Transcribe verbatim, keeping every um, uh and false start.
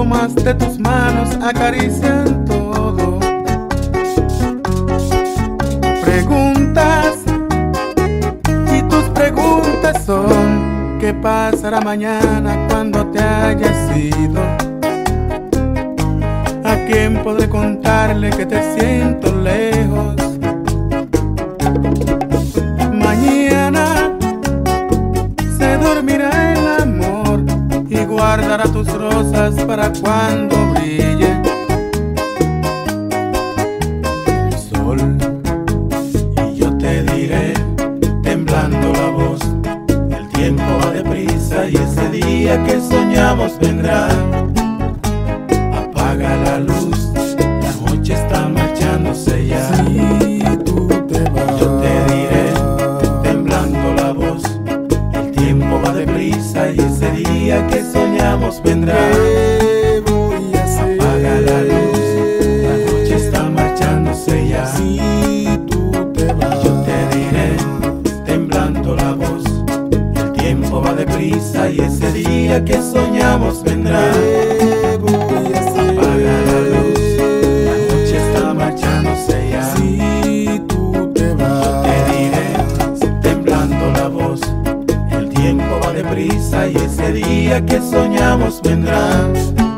tomas de tus manos acarician todo. Preguntas, y tus preguntas son: ¿qué pasará mañana cuando te hayas ido? ¿A quién podré contarle que te siento lejos? Mañana se dormirá el amor y guardará tus rosas para cuando brille el sol. Y yo te diré, temblando la voz: el tiempo va deprisa y ese día que soñamos vendrá. Apaga la luz, la noche está marchándose ya. Si tú te vas, yo te diré, temblando la voz: el tiempo va deprisa y ese día que soñamos vendrá. ¿Qué voy a hacer? Apaga la luz, la noche está marchándose ya. Si tú te vas, yo te diré, temblando la voz: el tiempo va deprisa y ese día que soñamos vendrá. Y ese día que soñamos vendrá.